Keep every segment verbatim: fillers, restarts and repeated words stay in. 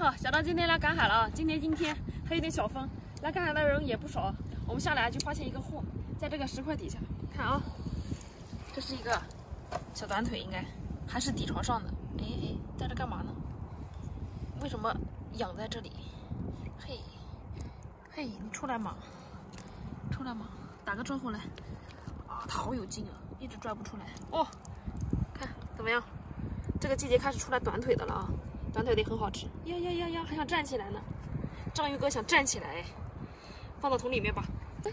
家好，小张今天来赶海了啊！今天阴天，还有点小风，来赶海的人也不少。我们下来就发现一个货，在这个石块底下，看啊，这是一个小短腿，应该还是底朝上的。哎哎，在这干嘛呢？为什么养在这里？嘿，嘿，你出来嘛，出来嘛，打个招呼来。啊，它好有劲啊，一直拽不出来。哦，看怎么样？这个季节开始出来短腿的了啊。 短腿得很好吃，呀呀呀呀，还想站起来呢！章鱼哥想站起来，放到桶里面吧。哎，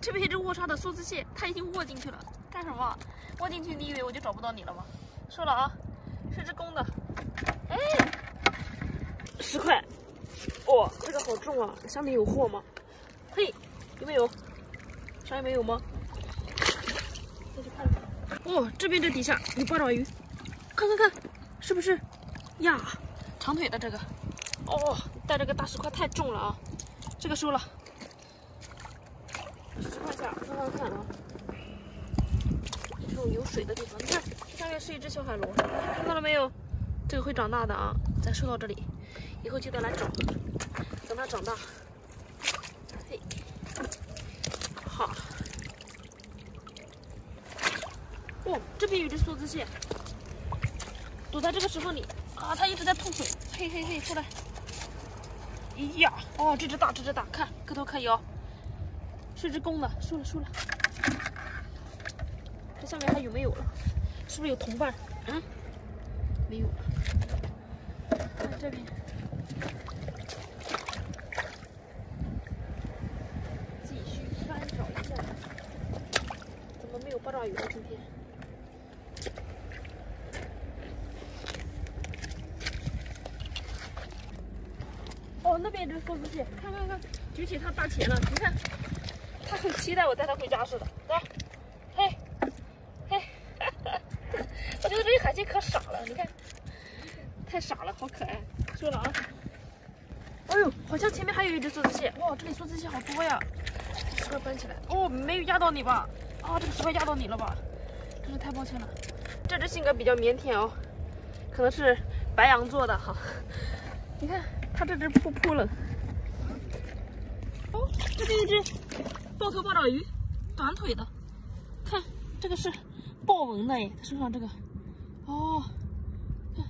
这边一只卧沙的梭子蟹，它已经卧进去了，干什么？卧进去，你以为我就找不到你了吗？说了啊，是只公的。哎，十块，哦，这个好重啊！下面有货吗？嘿，有没有？啥也没有吗？再去看看。哦，这边这底下有八爪鱼，看看看，是不是？呀！ 长腿的这个，哦，带这个大石块太重了啊，这个收了，十块钱，慢慢看啊。这种有水的地方，你看下面是一只小海螺，看到了没有？这个会长大的啊，咱收到这里，以后记得来找，等它长大。嘿，好。哦，这边有一只梭子蟹，躲在这个石缝里。 啊，它一直在吐水，嘿嘿嘿，出来！咦呀，哦，这只大，这只大，看个头看腰，是只公的，输了输了。这下面还有没有了？是不是有同伴？嗯，没有了。看这边，继续翻找一下，怎么没有八爪鱼了？今天？ 哦，那边一只梭子蟹，看看看，举起它大钳了，你看，它很期待我带它回家似的。来，嘿，嘿，哈哈我觉得这些海蟹可傻了，你看，太傻了，好可爱。说了啊，哎呦，好像前面还有一只梭子蟹，哇，这里梭子蟹好多呀。石块搬起来，哦，没有压到你吧？啊、哦，这个石块压到你了吧？真是太抱歉了。这只性格比较腼腆哦，可能是白羊座的哈。你看。 它这只扑扑了，哦，这边一只豹头八爪鱼，短腿的，看这个是豹纹的哎，它身上这个，哦，看，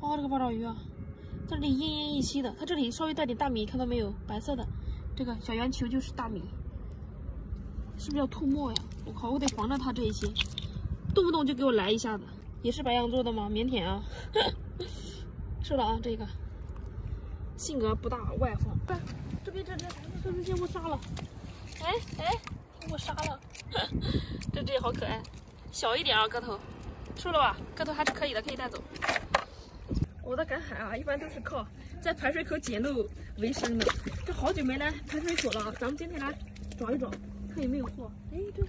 哦，这个八爪鱼啊，在这里奄奄一息的，它这里稍微带点大米，看到没有？白色的这个小圆球就是大米，是不是要吐沫呀？我靠，我得防着它这一些，动不动就给我来一下子，也是白羊座的吗？腼腆啊，收了啊，这个。 性格不大外放，看这边这只这只误杀了，哎哎，误杀了，这只也好可爱，小一点啊个头，收了吧，个头还是可以的，可以带走。我的赶海啊，一般都是靠在排水口捡漏为生的，这好久没来排水口了，咱们今天来找一找，看有没有货。哎，这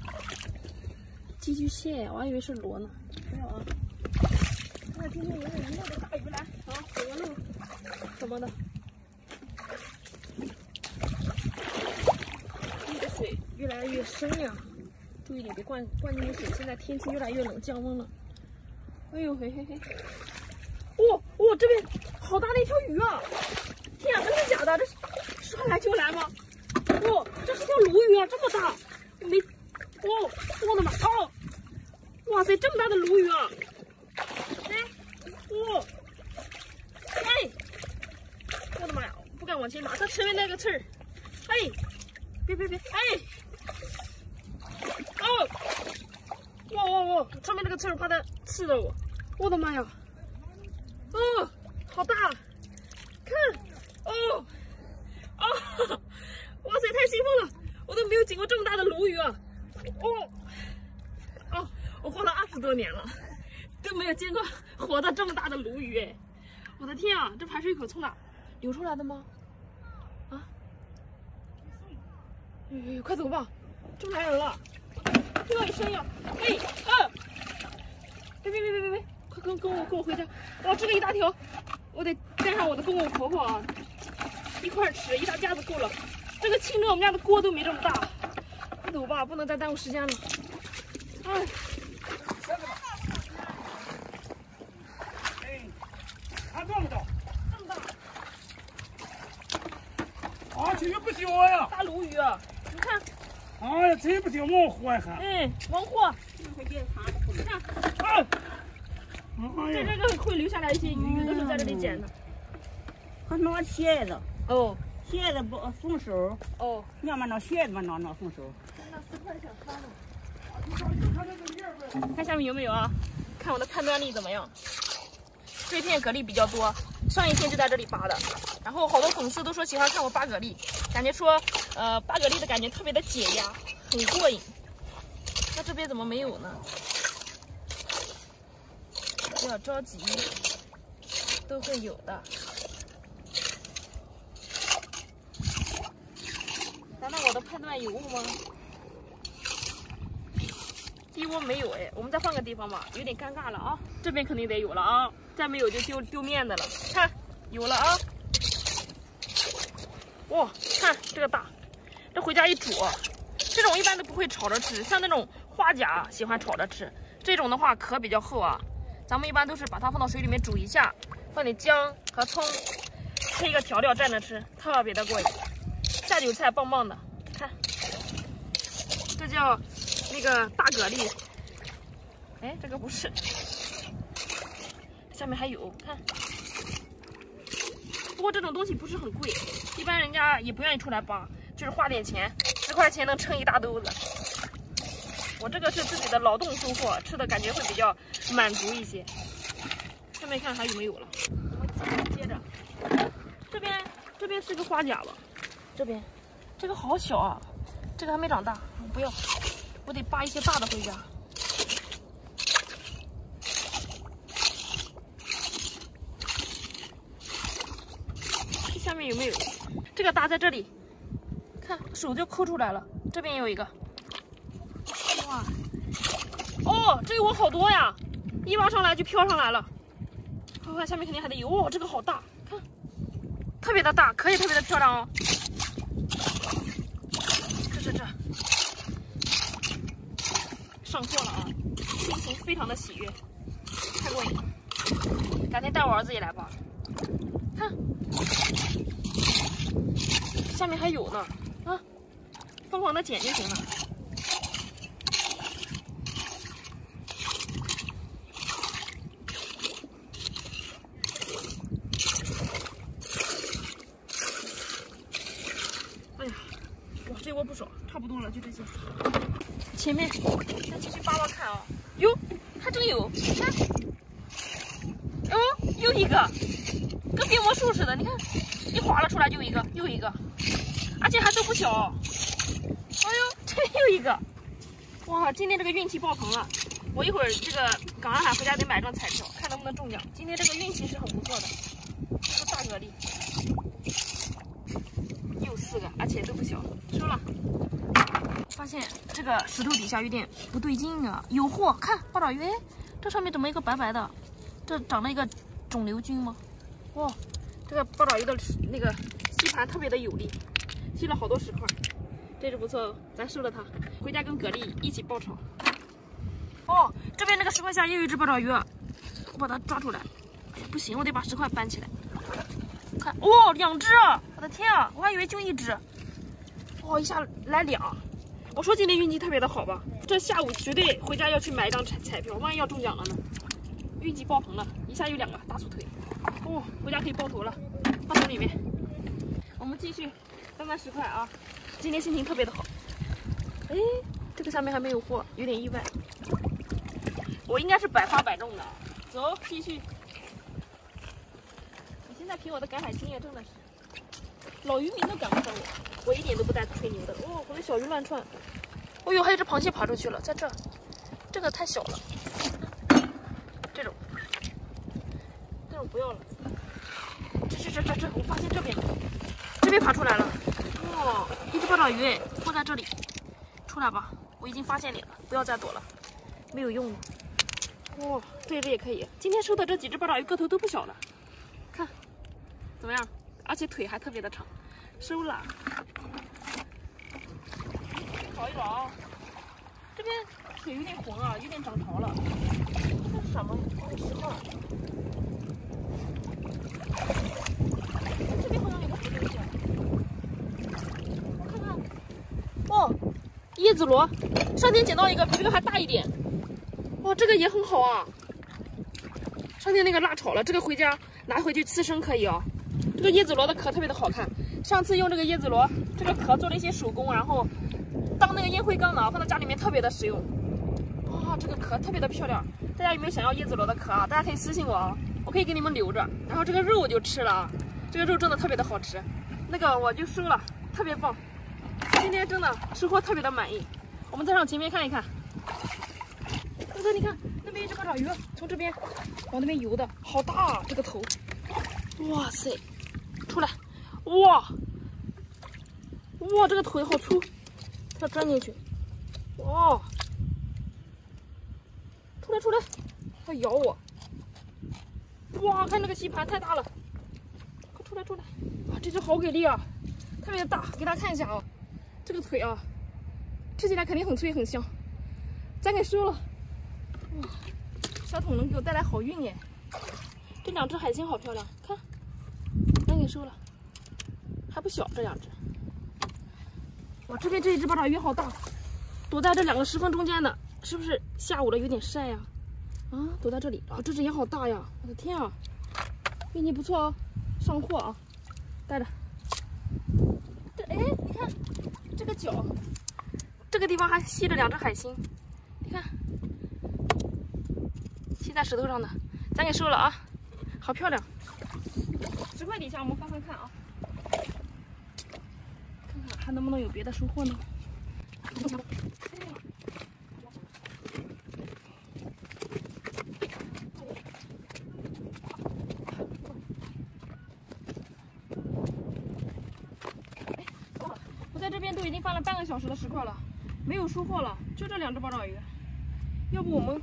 寄居蟹，我还以为是螺呢，没有啊。看今天有没有鱼的大鱼来啊，走个路什么的。 水越来越深呀，注意点别灌灌进去水。现在天气越来越冷，降温了。哎呦嘿嘿嘿！哦哦，这边好大的一条鱼啊！天啊，真的假的？这是上来就来吗？哦，这是条鲈鱼啊，这么大！没，哦，我的妈！哦，哇塞，这么大的鲈鱼啊！哎，哦，哎，我的妈呀！不敢往前拿，它前面那个刺儿，哎。 别别别！哎，哦，哇哇哇！上面那个刺儿怕它刺到我，我的妈呀！哦，好大！看，哦，哦，哇塞，太兴奋了！我都没有捡过这么大的鲈鱼啊！哦，哦，我活了二十多年了，都没有见过活的这么大的鲈鱼哎！我的天啊，这排水口从哪流出来的吗？ 哎，快走吧，这么来人了！听到有声音，哎，啊！别别别别别别，快跟跟我跟我回家！哇，这个一大条，我得带上我的公公婆婆啊，一块吃，一大家子够了。这个清蒸我们家的锅都没这么大，快走吧，不能再耽误时间了。哎，小子们，哎，还撞不到，这么大。鲫鱼不行呀！大鲈鱼，你看。哎呀，真不行，猛活还。哎，猛活。你看。啊。在这个会留下来一些鱼，鱼都是在这里捡的。还拿蝎子。哦。蝎子不松手。哦。要么拿蝎子吧，拿拿松手。那四块小汤呢？看下面有没有啊？看我的判断力怎么样？这片蛤蜊比较多。 上一天就在这里扒的，然后好多粉丝都说喜欢看我扒蛤蜊，感觉说，呃，扒蛤蜊的感觉特别的解压，很过瘾。那这边怎么没有呢？不要着急，都会有的。难道我的判断有误吗？第一窝没有哎，我们再换个地方吧，有点尴尬了啊。这边肯定得有了啊。 再没有就丢丢面子了，看有了啊！哇、哦，看这个大，这回家一煮，这种一般都不会炒着吃，像那种花甲喜欢炒着吃，这种的话壳比较厚啊。咱们一般都是把它放到水里面煮一下，放点姜和葱，配一个调料蘸着吃，特别的过瘾。下酒菜棒棒的，看，这叫那个大蛤蜊，哎，这个不是。 下面还有，看。不过这种东西不是很贵，一般人家也不愿意出来扒，就是花点钱，十块钱能称一大兜子。我这个是自己的劳动收获，吃的感觉会比较满足一些。下面看还有没有了？我们接着，这边这边是个花甲吧？这边，这个好小啊，这个还没长大，不要，我得扒一些大的回家。 下面有没有？这个搭在这里，看手就抠出来了。这边有一个，哇，哦，这一窝好多呀！一挖上来就飘上来了。看看下面肯定还得有，哦，这个好大，看，特别的大，壳也特别的漂亮哦。这这这，上货了啊！心情非常的喜悦，太过瘾了。改天带我儿子也来吧。 看，下面还有呢，啊，疯狂的捡就行了。哎呀，哇，这窝不少，差不多了，就这些。前面，再继续扒扒看啊、哦，哟，还真有，看，哦，又一个。 跟变魔术似的，你看，一划拉出来就一个，又一个，而且还都不小。哎呦，这又一个，哇！今天这个运气爆棚了，我一会儿这个港安海回家得买张彩票，看能不能中奖。今天这个运气是很不错的，这个大蛤蜊，又四个，而且都不小，收了。发现这个石头底下有点不对劲啊，有货！看八爪鱼，哎，这上面怎么一个白白的？这长了一个肿瘤菌吗？ 哇、哦，这个八爪鱼的那个吸盘特别的有力，吸了好多石块，这只不错哦，咱收了它，回家跟蛤蜊一起爆炒。哦，这边那个石块下又有一只八爪鱼，我把它抓出来。哎呀，不行，我得把石块搬起来。看，哦，两只，我的天啊，我还以为就一只，哇、哦，一下来俩。我说今天运气特别的好吧，这下午绝对回家要去买一张彩彩票，万一要中奖了呢？运气爆棚了，一下有两个大粗腿。 哦，回家可以爆头了，放头里面。我们继续搬搬石块啊！今天心情特别的好。哎，这个下面还没有货，有点意外。我应该是百发百中的。走，继续。我现在凭我的赶海经验，真的是老渔民都赶不上我，我一点都不带吹牛的。哦，我的小鱼乱窜。哦呦，还有只螃蟹爬出去了，在这儿。这个太小了，这种。 不要了，这这这这这，我发现这边，这边爬出来了，哦，一只八爪鱼，窝在这里，出来吧，我已经发现你了，不要再躲了，没有用了。哦，这只也可以，今天收的这几只八爪鱼个头都不小了，看，怎么样？而且腿还特别的长，收了。找一找啊，这边腿有点红啊，有点涨潮了，这是什么？这是石块。 这边好像有个石头，叶子螺，上天捡到一个比这个还大一点，哇，这个也很好啊。上天那个辣炒了，这个回家拿回去刺身可以哦。这个叶子螺的壳特别的好看，上次用这个叶子螺这个壳做了一些手工，然后当那个烟灰缸呢，放到家里面特别的实用。哇，这个壳特别的漂亮，大家有没有想要叶子螺的壳啊？大家可以私信我啊，我可以给你们留着。然后这个肉我就吃了啊，这个肉真的特别的好吃，那个我就收了，特别棒。 今天真的收获特别的满意，我们再上前面看一看。大哥，你看那边一只八爪鱼，从这边往那边游的，好大啊，这个头！哇塞，出来！哇哇，这个腿好粗，它钻进去。哇！出来出来，它咬我！哇，看那个吸盘太大了，快出来出来！啊，这只好给力啊，特别大，给大家看一下啊。 这个腿啊，吃起来肯定很脆很香，咱给收了。哇，小桶能给我带来好运耶！这两只海星好漂亮，看，咱给收了，还不小这两只。哇，这边这一只八爪鱼好大，躲在这两个石缝中间的，是不是下午了有点晒呀？啊，躲在这里啊，这只也好大呀！我的天啊，运气不错哦，上货啊，带着。这哎，你看。 这个脚，这个地方还吸着两只海星，你看，吸在石头上的，咱给收了啊，好漂亮！石块底下我们翻翻看啊，看看还能不能有别的收获呢？都已经翻了半个小时的石块了，没有收获了，就这两只八爪鱼。要不我们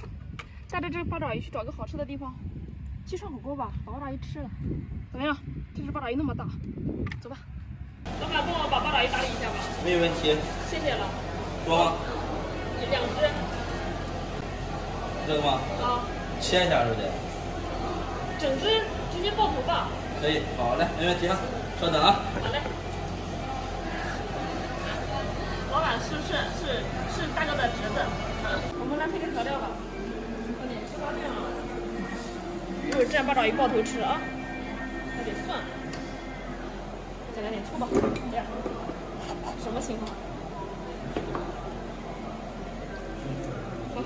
带着这八爪鱼去找个好吃的地方，去涮火锅吧，把八爪鱼吃了，怎么样？这只八爪鱼那么大，走吧。老板，帮我把八爪鱼打理一下吧。没有问题。谢谢了。多吗？两只。这个吗？啊。切一下是不是？整只直接爆头吧。可以，好嘞，没问题啊。稍等啊。好嘞。 老板是是是是大哥的侄子，嗯，我们来配个调料吧，放点西瓜酱啊，一会儿蘸八爪鱼爆头吃啊，来点蒜，再来点醋吧，哎呀，什么情况？好，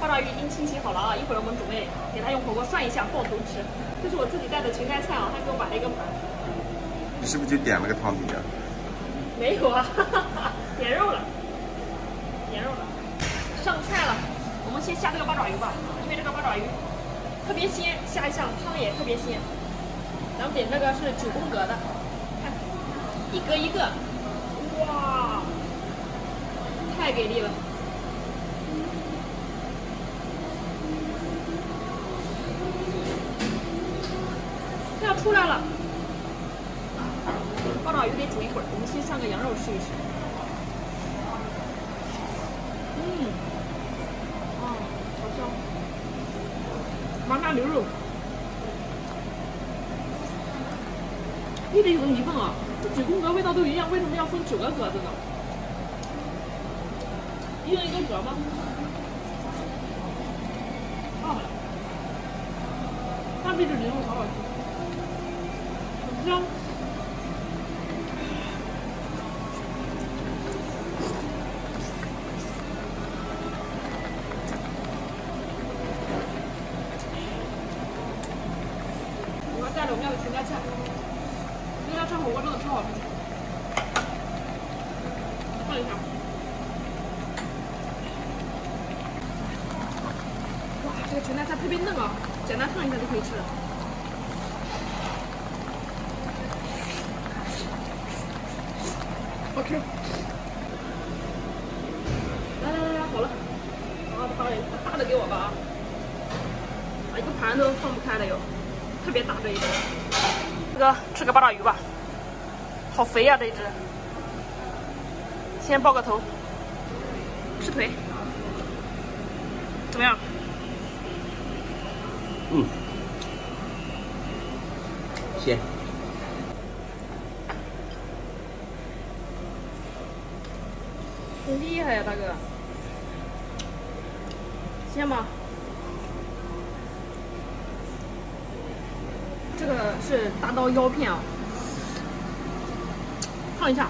八爪鱼已经清洗好了啊，一会儿我们准备给它用火锅涮一下，爆头吃。这是我自己带的裙带菜啊，他给我买了一个盘。你是不是就点了个汤底啊？ 没有啊，哈哈，点肉了，点肉了，上菜了。我们先下这个八爪鱼吧，因为这个八爪鱼特别鲜，下一项汤也特别鲜。咱们点那个是九宫格的，看，一格一个，哇，太给力了！要出来了。 八爪鱼得煮一会儿，我们先涮个羊肉试一试。嗯，啊，好香！麻辣牛肉，一直有疑问啊，这九宫格味道都一样，为什么要分九个格子呢？一人一个格吗？啊，那这只牛肉好好吃，很香。 简单烫一下就可以吃了。好吃。来来来来，好了，好的好的，大的给我吧啊！啊，一个盘都放不开了又，特别大这一只。这个吃个八爪鱼吧，好肥呀、啊、这一只。先爆个头，吃腿，怎么样？ 嗯，鲜。厉害呀、啊，大哥！香吗？这个是大刀腰片啊，烫一下，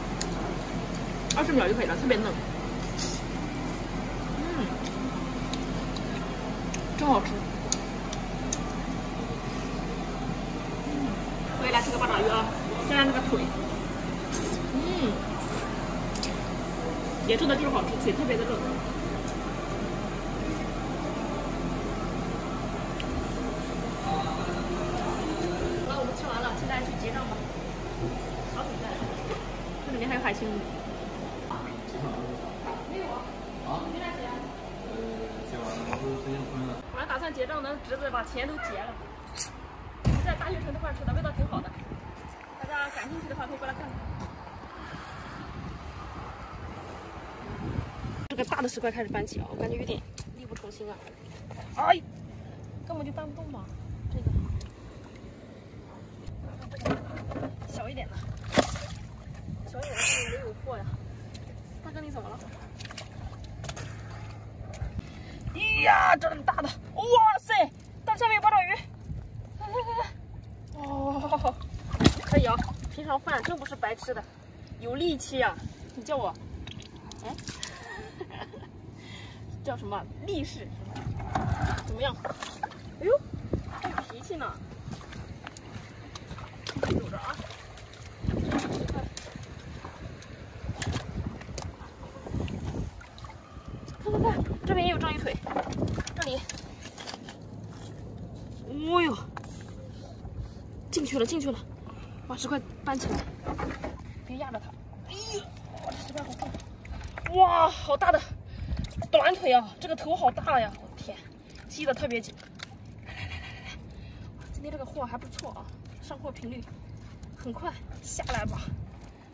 二十秒就可以了，特别嫩。嗯，真好吃。嗯，我也来吃个八爪鱼啊，蘸蘸那个腿。嗯，野猪的就是好吃，腿特别的嫩。 海鲜，我还打算结账呢，侄子把钱都结了。在大悦城这块吃的味道挺好的，大家感兴趣的话可以过来看看。这个大的石块开始翻起啊，我感觉有点力不从心啊，哎，根本就搬不动嘛。这个小一点的。 小野猪没有货呀，大哥你怎么了？哎呀，这么大的，哇塞！到下面有八爪鱼，来来来来，哦，可以啊，平常饭真不是白吃的，有力气呀、啊！你叫我，哎，叫什么力士？怎么样？哎呦，还有脾气呢！走着啊。 这边也有章鱼腿，这里，哦呦，进去了进去了，把石块搬起来，别压着它。哎呦，哇，这石块好重，哇，好大的短腿啊！这个头好大呀，我的天，吸的特别紧。来来来来来来，今天这个货还不错啊，上货频率很快。下来吧，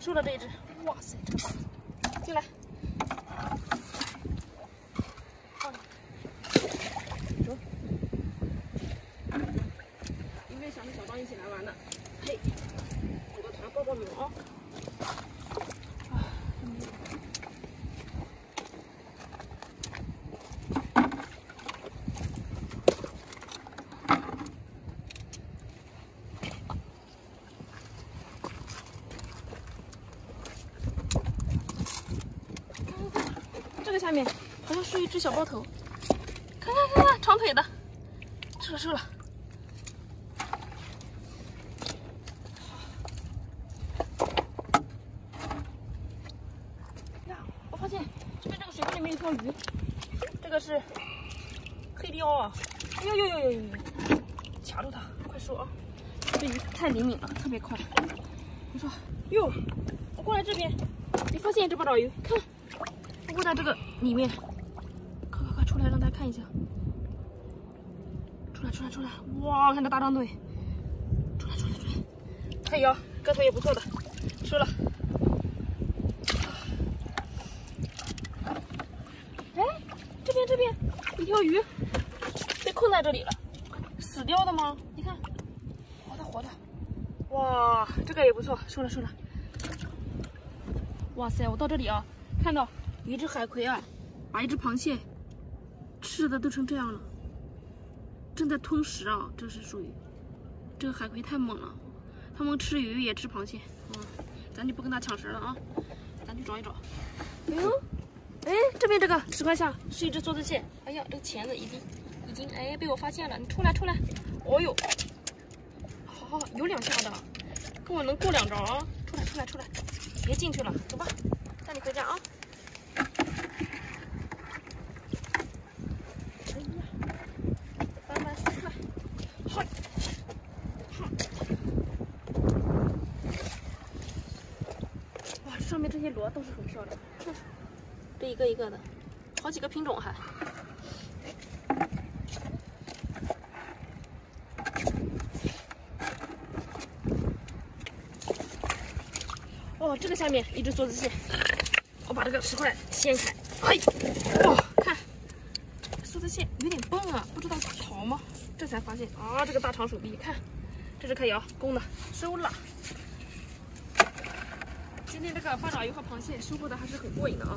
收了这一只，哇塞，这个大，进来。 一起来玩的，嘿，组个团抱抱龙啊！看看看，这个下面好像是一只小包头，看看看看，长腿的，吃了吃了。 鱼，这个是黑鲷啊！哎呦呦呦呦呦！卡住它，快收啊！这鱼太灵敏了，特别快。你说，哟，我过来这边，你发现一只八爪鱼，看，我过在这个里面，快快快出来，让大家看一下。出来出来出来！哇，看这大长腿，出来出来出来！哎呦，个头也不错的，收了。 这边一条鱼被困在这里了，死掉的吗？你看，活的活的，哇，这个也不错，收了收了。哇塞，我到这里啊，看到一只海葵啊，把一只螃蟹吃的都成这样了，正在吞食啊，这是属于这个海葵太猛了，它们吃鱼也吃螃蟹，嗯，咱就不跟它抢食了啊，咱去找一找。哎呦！ 哎，这边这个石块下是一只梭子蟹。哎呀，这个钳子已经已经哎被我发现了，你出来出来！哦呦，好，好，有两下的，跟我能够两招啊！出来出来出来，别进去了，走吧，带你回家啊！哎呀，搬搬出来，好，哇，上面这些螺倒是很漂亮。 这一个一个的，好几个品种还。哦，这个下面一只梭子蟹，我把这个石块掀开，嘿，哦，看，梭子蟹有点笨啊，不知道逃吗？这才发现啊，这个大长手臂，看，这是可以啊，公的，收了。今天这个八爪鱼和螃蟹收获的还是很过瘾的啊！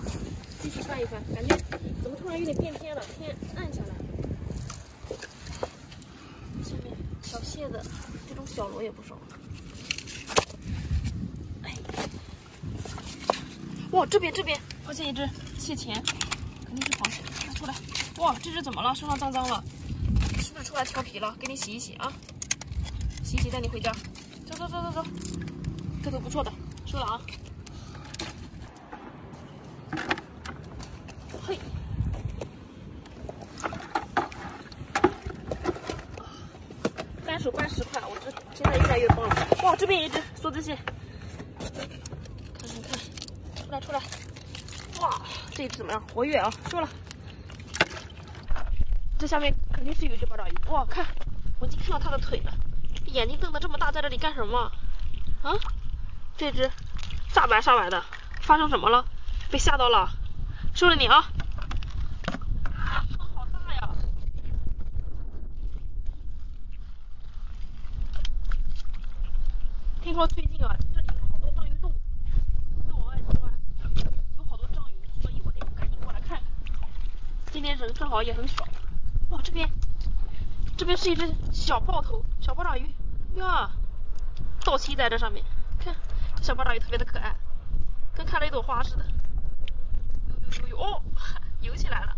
继续翻一翻，感觉怎么突然有点变天了，天暗下来了。下面小蟹子，这种小螺也不少。哎，哇，这边这边发现一只蟹钳，肯定是螃蟹，拿出来。哇，这只怎么了？身上脏脏了，是不是出来调皮了？给你洗一洗啊，洗一洗带你回家。走走走走走，这都不错的。 收了啊！嘿，单手搬十块，我这现在越来越棒了。哇，这边一只梭子蟹，看看看，出来出来！哇，这一只怎么样？活跃啊！收了。这下面肯定是有一只八爪鱼。哇，看，我已经看到它的腿了。这眼睛瞪得这么大，在这里干什么？啊？ 这只煞白煞白的，发生什么了？被吓到了，收了你啊！好大呀！听说最近啊，这里有好多章鱼洞，在往外钻，有好多章鱼，所以我得赶紧过来看看。今天人正好也很少。哇，这边，这边是一只小爆头，小八爪鱼呀，倒骑在这上面，看。 小八爪鱼特别的可爱，跟开了一朵花似的。游游游游哦，游起来了，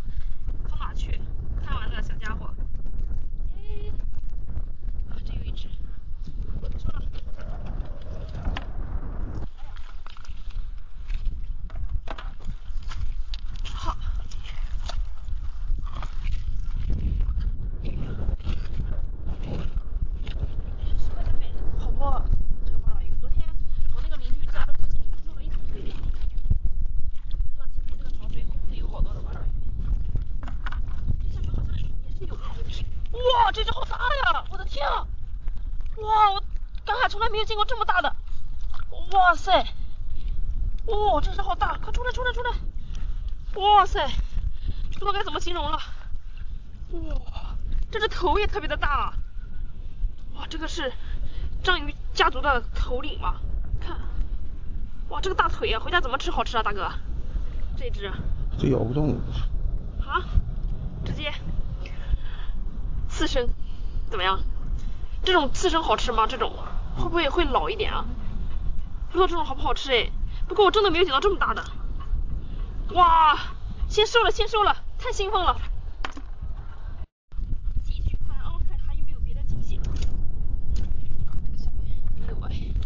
跑哪去？贪玩的小家伙。哎，啊，这有一只，收了。好。好多。 哇，这只好大呀！我的天啊！哇，我赶海从来没有见过这么大的。哇塞！哇，这只好大，快出来出来出来！哇塞，不知道该怎么形容了。哇，这只头也特别的大。哇，这个是章鱼家族的头领嘛？看，哇，这个大腿啊，回家怎么吃好吃啊，大哥？这只。这咬不动。啊？直接。 刺身怎么样？这种刺身好吃吗？这种会不会会老一点啊？不知道这种好不好吃哎。不过我真的没有捡到这么大的。哇，先收了，先收了，太兴奋了。继续翻啊，看还有没有别的惊喜。这个下面没有哎。这些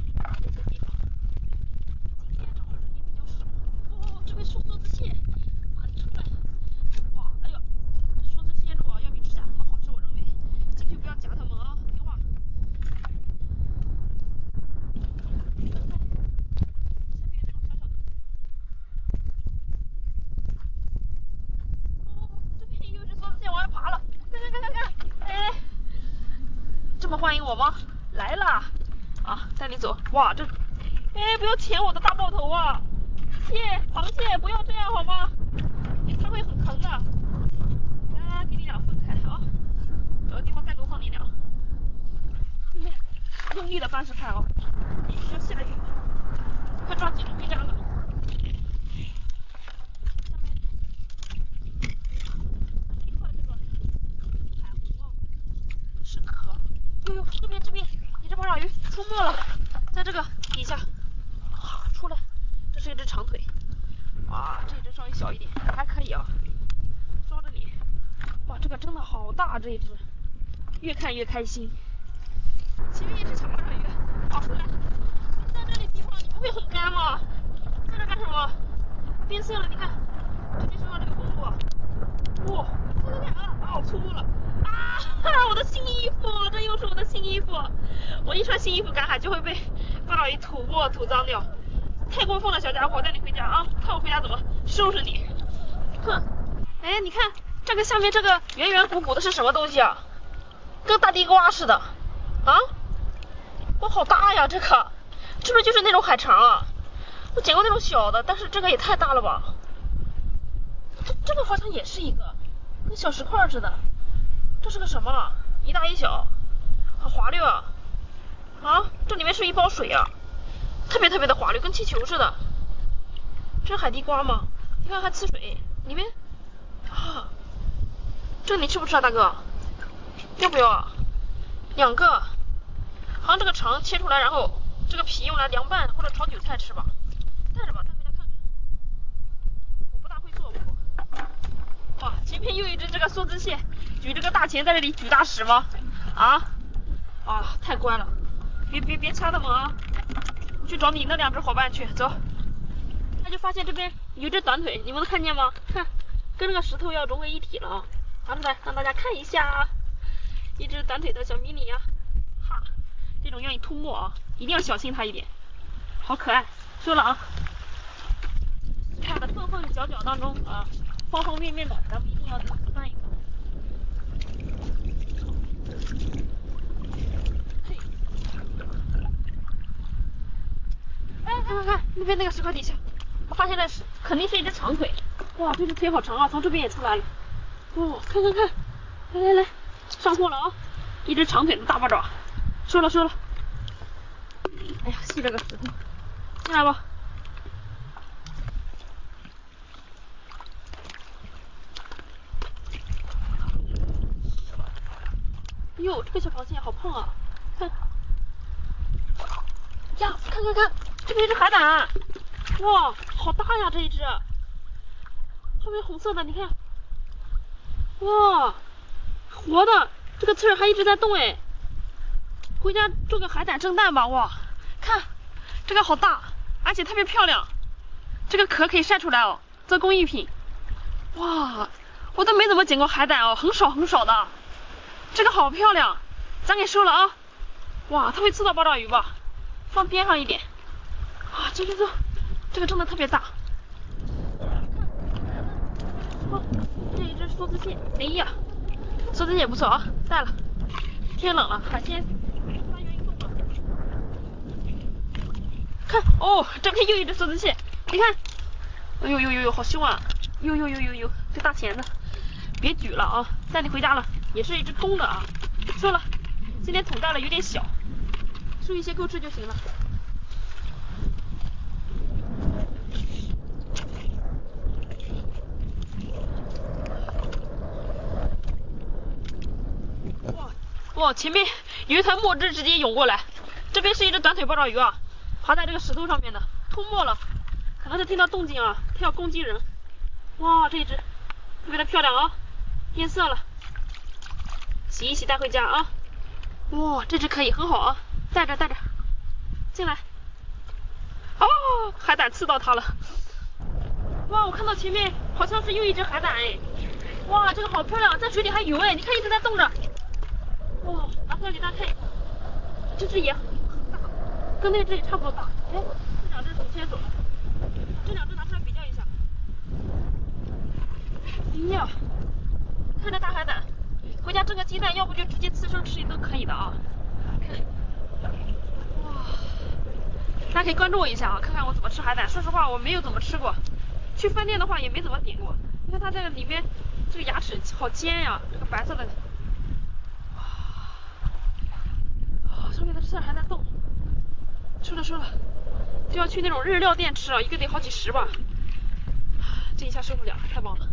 地方，今天正好人也比较少。哦，这边是梭子蟹，啊，出来。 不要夹它们啊，听话。下面有这种小小的。哦，这边有只梭子蟹往外爬了，看看看看看，哎，这么欢迎我吗？来啦！啊，带你走。哇，这，哎，不要舔我的大爆头啊！蟹，螃蟹，不要这样好吗？它会很疼的。来，给你俩分开啊。 找个地方再多放你俩。今天用力的搬石块哦，一直要下雨，快抓紧了，回家了。下面这一块这个海虹是壳。哎呦，这边这边，你这八爪鱼出没了，在这个底下，啊，出来，这是一只长腿，哇，这一只稍微小一点，还可以啊，抓着你。哇，这个真的好大，这一只。 越看越开心。前面一只小八爪鱼，跑出来！在这里地方，你不会很干吗？在这干什么？变色了，你看，直接身上这个公布。哇，看看看啊，啊，我错误了！啊，我的新衣服，这又是我的新衣服。我一穿新衣服赶海就会被八爪鱼吐沫吐脏掉，太过分了，小家伙，带你回家啊！看我回家怎么收拾你！哼！哎，你看这个下面这个圆圆鼓鼓的是什么东西啊？ 跟大地瓜似的，啊！哇，好大呀！这个是不是就是那种海肠啊？我捡过那种小的，但是这个也太大了吧！这这个好像也是一个，跟小石块似的。这是个什么？一大一小，好滑溜啊！啊，这里面是一包水啊！特别特别的滑溜，跟气球似的。这是海地瓜吗？你看还呲水，里面啊，这你吃不吃啊，大哥？要不要啊？两个，好像这个肠切出来，然后这个皮用来凉拌或者炒韭菜吃吧。带着吧，带回家看看。我不大会做，不。哇，前面又一只这个梭子蟹，举这个大钳在这里举大使吗？啊？啊，太乖了，别别别掐他们啊！我去找你那两只伙伴去，走。他就发现这边有只短腿，你们能看见吗？看，跟那个石头要融为一体了啊！拿出来让大家看一下，一只短腿的小迷你啊！哈，这种愿意吐沫啊，一定要小心它一点。好可爱，说了啊！看的缝缝角角当中啊，方方面面的，咱们一定要给它翻一翻。嘿，哎，看看看，那边那个石块底下。我发现那是肯定是一只长腿，哇，这只腿好长啊，从这边也出来了。哦，看看看，来来来，上货了啊！一只长腿的大八爪，收了收了。哎呀，吸了个石头，进来吧。哟，这个小螃蟹好胖啊！看，呀，看看看，这边一只海胆。哇，好大呀！这一只，后面红色的，你看，哇，活的，这个刺儿还一直在动哎。回家做个海胆蒸蛋吧，哇，看，这个好大，而且特别漂亮，这个壳可以晒出来哦，做工艺品。哇，我都没怎么捡过海胆哦，很少很少的，这个好漂亮，咱给收了啊。哇，它会刺到八爪鱼吧？放边上一点。啊，走走走。这个真的特别大，哦，这一只梭子蟹，哎呀，梭子蟹也不错啊，带了。天冷了，海鲜发源运动了。看，哦，这边又一只梭子蟹，你看，哎呦呦呦呦，好凶啊！呦呦呦呦呦，这大钳子，别举了啊，带你回家了。也是一只公的啊。说了，今天桶带了有点小，收一些够吃就行了。哇，前面有一团墨汁直接涌过来，这边是一只短腿八爪鱼啊，爬在这个石头上面的，吐沫了，可能是听到动静啊，它要攻击人。哇，这一只特别的漂亮啊，变色了，洗一洗带回家啊。哇，这只可以很好啊，带着带着，进来。哦，海胆刺到它了。哇，我看到前面好像是又一只海胆哎，哇，这个好漂亮，在水里还游哎，你看一直在动着。哇，拿出来给大家看一下，这只也很大，跟那只也差不多大。哎，这两只手牵手了，这两只拿出来比较一下。哎呀，看着大海胆，回家蒸个鸡蛋，要不就直接刺身吃也都可以的啊。看，哇，大家可以关注我一下啊，看看我怎么吃海胆。说实话，我没有怎么吃过，去饭店的话也没怎么点过。你看它这个里面，这个牙齿好尖呀，这个白色的。上面的刺还在动，收了收了，就要去那种日料店吃啊，一个得好几十吧，这一下受不了，太棒了，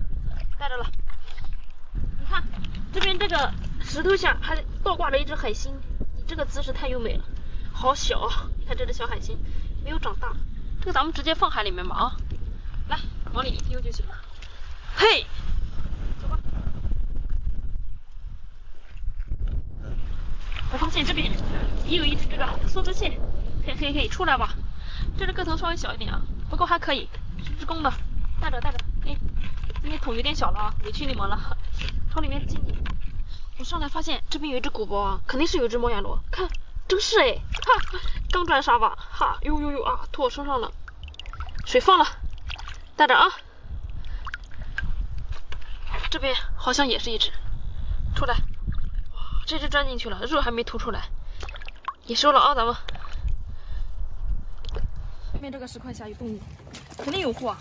带着了。你看这边这个石头下还倒挂着一只海星，你这个姿势太优美了，好小，你看这只小海星没有长大，这个咱们直接放海里面吧啊，来往里一丢就行了。嘿。我发现这边也有一只这个梭子蟹，可以可以可以出来吧，这只个头稍微小一点啊，不过还可以，是只公的，带着带着，哎，今天桶有点小了啊，委屈你们了，朝里面进去。我上来发现这边有一只鼓包啊，肯定是有一只猫眼螺，看，真是哎，哈，刚钻沙发，哈，呦呦呦啊，吐我身上了，水放了，带着啊。这边好像也是一只，出来。这只钻进去了，肉还没吐出来，也收了啊，咱们。外面这个石块下有动静，肯定有货啊。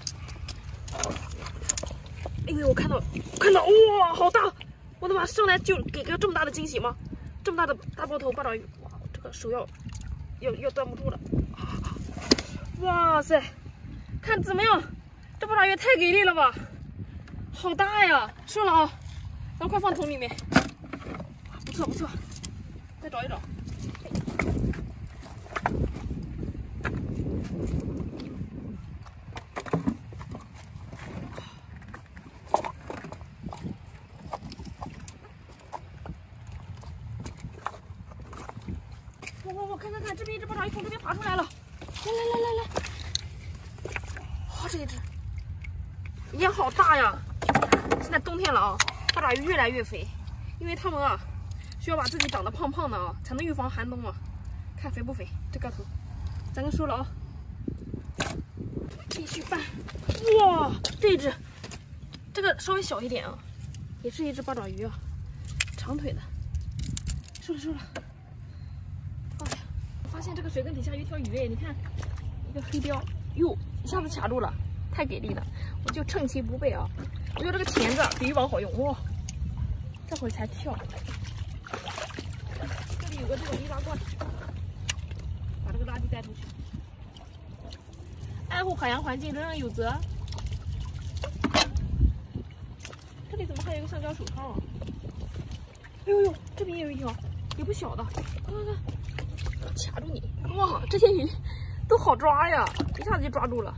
哎呦，我看到，看到，哇，好大！我的妈，上来就给个这么大的惊喜吗？这么大的大包头八爪鱼，哇，这个手要要要端不住了。啊哇塞，看怎么样？这巴掌也太给力了吧！好大呀！收了啊，咱快放桶里面。不错不错，再找一找。我我我看看看，这边一只巴掌也从这边爬出来了。 来来来来来，哇，这一只也好大呀！现在冬天了啊，巴掌鱼越来越肥，因为它们啊需要把自己长得胖胖的啊，才能预防寒冬啊。看肥不肥，这个头，咱就收了啊。继续拌，哇，这一只，这个稍微小一点啊，也是一只巴掌鱼啊，长腿的，收了收了。 发现这个水坑底下有一条鱼，你看，一个黑鲷，哟，一下子卡住了，太给力了！我就趁其不备啊，我觉得这个钳子比渔网好用哇、哦，这会才跳。这里有个这种易拉罐，把这个垃圾带出去。爱护海洋环境，人人有责。这里怎么还有一个橡胶手套啊？哎呦呦，这边也有一条，也不小的，看看看。 卡住你！哇，这些鱼都好抓呀，一下子就抓住了。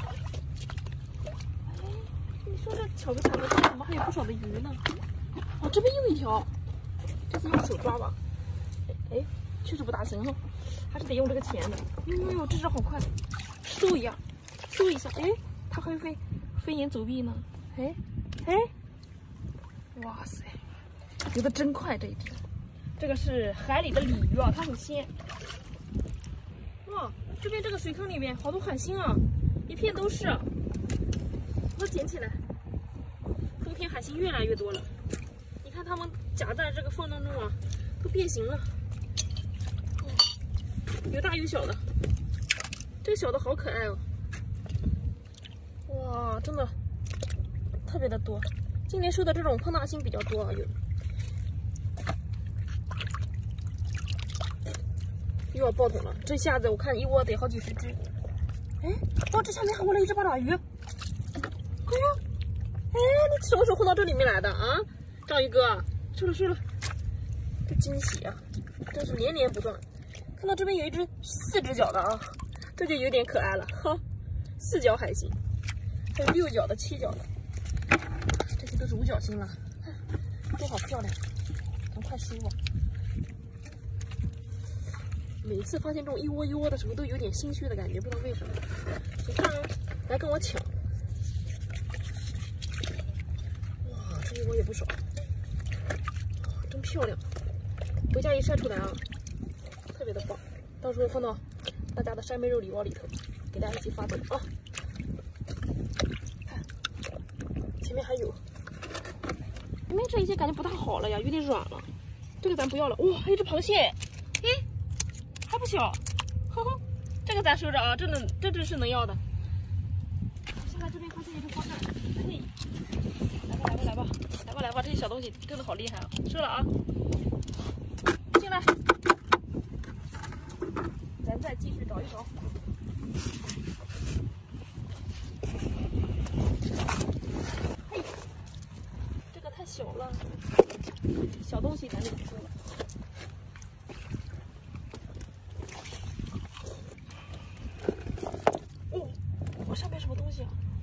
哎，你说这巧不巧的，怎么还有不少的鱼呢？哦，这边又一条，这次用手抓吧。哎，确实不大行哈，还是得用这个钳子。哎呦呦，这只好快，嗖一下，嗖一下，哎，它还会飞檐走壁呢。哎，哎，哇塞，游得真快这一只。 这个是海里的鲤鱼啊，它很鲜。哇，这边这个水坑里面好多海星啊，一片都是。我捡起来。冬天海星越来越多了，你看它们夹在这个缝当中啊，都变形了。有大有小的，这个小的好可爱哦。哇，真的特别的多。今年收的这种胖大星比较多啊，有。 又要爆桶了，这下子我看一窝得好几十只。哎，哦，这下面还窝了一只八爪鱼。哎呀，哎，你什么时候混到这里面来的啊，章鱼哥？收了收了，这惊喜啊，真是连连不断。看到这边有一只四只脚的啊，这就有点可爱了哈，四脚海星，还有六脚的、七脚的，这些都是五角星了，都好漂亮，赶快收吧。 每次发现这种一窝一窝的时候，都有点心虚的感觉，不知道为什么。你看啊，来跟我抢！哇，这一窝也不少，真漂亮！回家一晒出来啊，特别的棒。到时候放到大家的扇贝肉礼包里头，给大家一起发动啊！看，前面还有，前面这一些感觉不大好了呀，有点软了。这个咱不要了。哇，还有一只螃蟹！哎。 不小，呵呵，这个咱收着啊，这能这只是能要的。下来这边发现一只花扇，嘿，来吧来吧来吧来吧来吧，这些小东西真的好厉害啊！收了啊，进来，咱再继续找一找。嘿，这个太小了，小东西咱就不收了。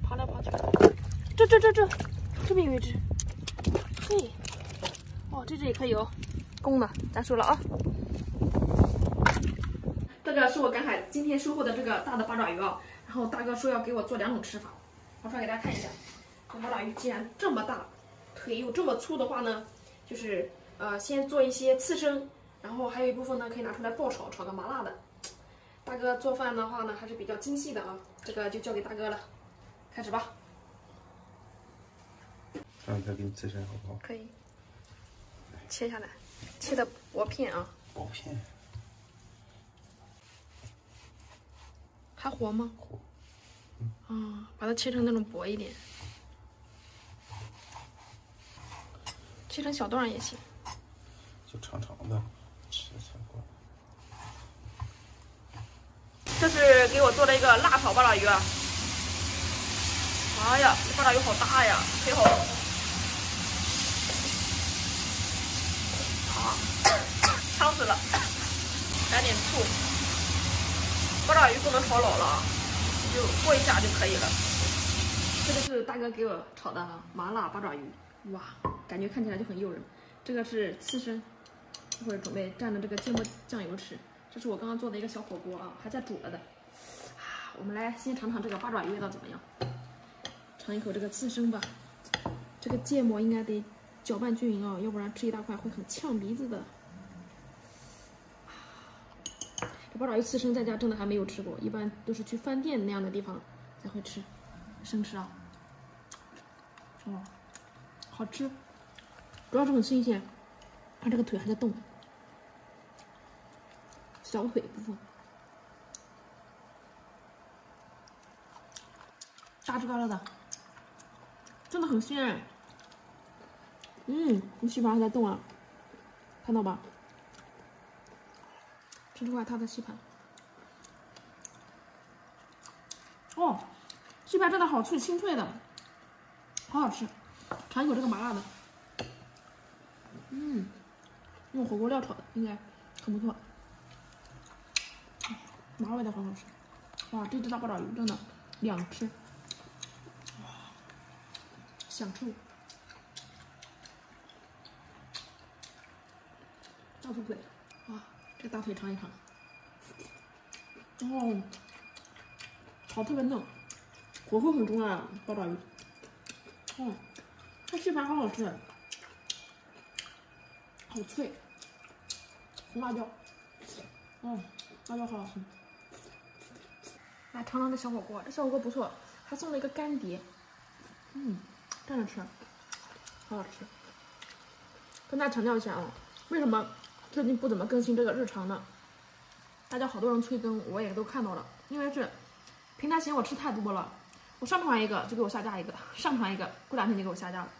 爬来爬去，这这这这，这边有一只，嘿，哦，这只也可以哦，公的，咱收了啊。这个是我赶海今天收获的这个大的八爪鱼啊，然后大哥说要给我做两种吃法，我出来给大家看一下。这八爪鱼既然这么大，腿又这么粗的话呢，就是呃先做一些刺身，然后还有一部分呢可以拿出来爆炒，炒个麻辣的。大哥做饭的话呢还是比较精细的啊，这个就交给大哥了。 开始吧，让他给你刺身好不好？可以，切下来，切的薄片啊。薄片。还活吗？活。嗯。啊，把它切成那种薄一点，切成小段也行。就长长的，吃才过。这是给我做了一个辣炒八爪鱼啊！哎呀，这八爪鱼好大呀，肥好。呛死了，来点醋。八爪鱼不能炒老了啊，就过一下就可以了。这个是大哥给我炒的麻辣八爪鱼，哇，感觉看起来就很诱人。这个是刺身，一会儿准备蘸着这个芥末酱油吃。 这是我刚刚做的一个小火锅啊，还在煮着的。啊，我们来先尝尝这个八爪鱼味道怎么样？尝一口这个刺身吧。这个芥末应该得搅拌均匀啊，要不然吃一大块会很呛鼻子的。这八爪鱼刺身在家真的还没有吃过，一般都是去饭店那样的地方才会吃，生吃啊。哦，好吃，主要是很新鲜。它这个腿还在动。 小腿部分，嘎吱嘎吱的，真的很鲜。嗯，你吸盘还在动啊，看到吧？吃出来它的吸盘。哦，吸盘真的好脆，清脆的，好好吃。尝一口这个麻辣的，嗯，用火锅料炒的，应该很不错。 麻辣味道很好吃，哇！这只大八爪鱼真的两吃，享受，大粗腿，哇！这大腿尝一尝，哦，好特别嫩，火候很重要啊，八爪鱼，哦，它吸盘好好吃，好脆，红辣椒，哦，辣椒好好吃。 来尝尝这小火锅，这小火锅不错，还送了一个干碟，嗯，蘸着吃，好好吃。跟大家强调一下啊，为什么最近不怎么更新这个日常呢？大家好多人催更，我也都看到了，因为是平台嫌我吃太多了，我上传一个就给我下架一个，上传一个过两天就给我下架了，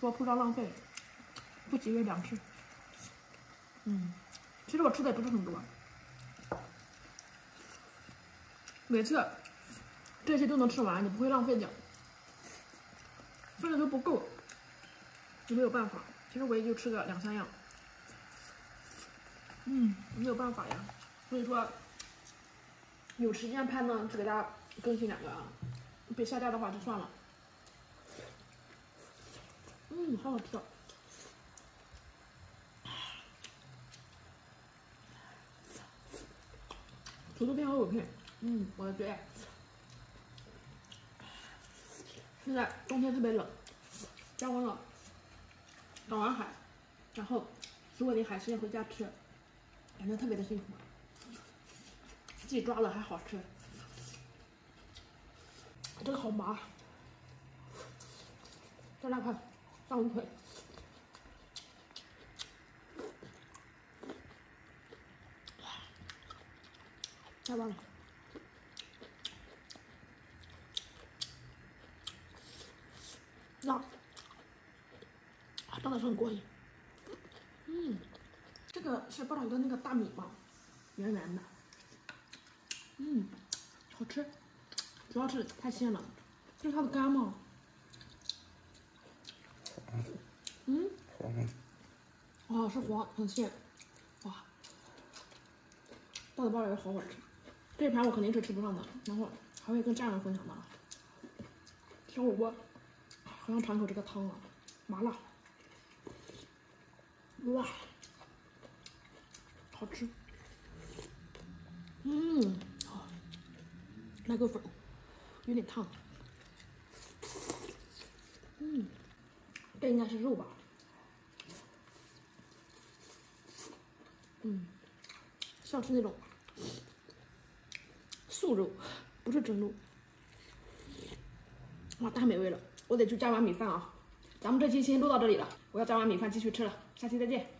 说铺张浪费，不节约粮食。嗯，其实我吃的也不是很多。 每次这些都能吃完，你不会浪费掉，分的都不够，你没有办法。其实我也就吃个两三样，嗯，没有办法呀。所以说，有时间拍呢，就给大家更新两个啊。被下架的话就算了。嗯，好好吃啊。土豆片和藕片。 嗯，我的最爱。现在冬天特别冷，加温了，赶完海，然后如果你海鲜回家吃，感觉特别的幸福。自己抓的还好吃，这个好麻。再来块大红腿。 太棒了！辣，真的是很过瘾。嗯，这个是八爪鱼的那个大米嘛，圆圆的。嗯，好吃，主要是太鲜了，这是它的肝嘛。嗯，黄黄。哦，是黄，很鲜。哇，大的八爪鱼好好吃。 这一盘我肯定是吃不上的，然后还会跟家人分享的。小火锅，好想尝一口这个汤啊，麻辣，哇，好吃，嗯，好，来个粉，有点烫，嗯，这应该是肉吧，嗯，像是那种。 素肉，不是蒸肉，哇，太美味了！我得去加碗米饭啊！咱们这期先录到这里了，我要加碗米饭继续吃了，下期再见。